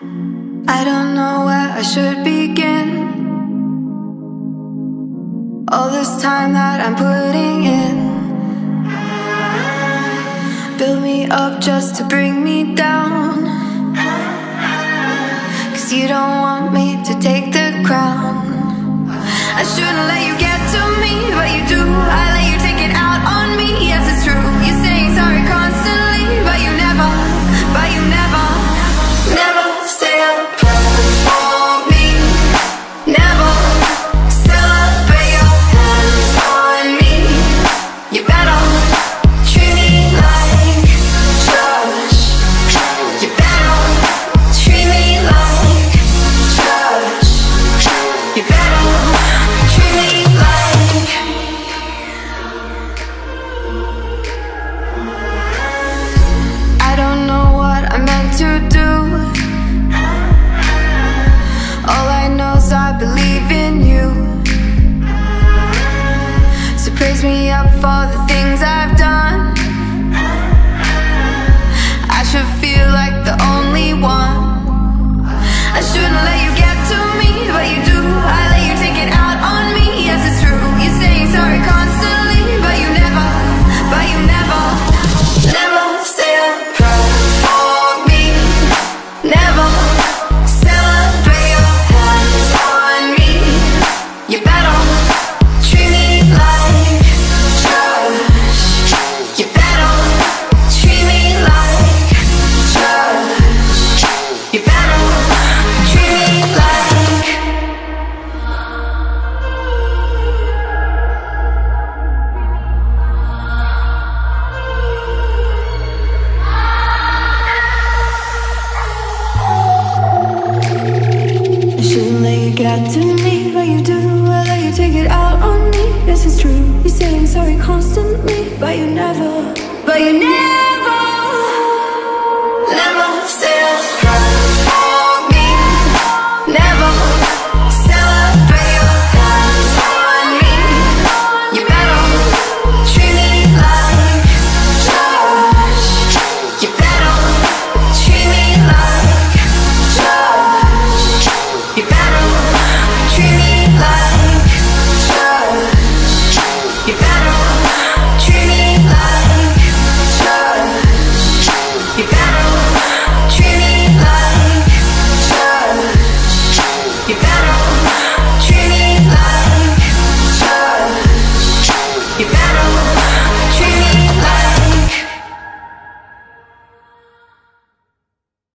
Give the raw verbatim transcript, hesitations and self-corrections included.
I don't know where I should begin. All this time that I'm putting in, build me up just to bring me down, 'cause you don't want me to take the crown. I shouldn't let you get to me, but you do. I let you take it out on me, yes it's true. You're saying sorry constantly, but you never, but you never, never say a But you never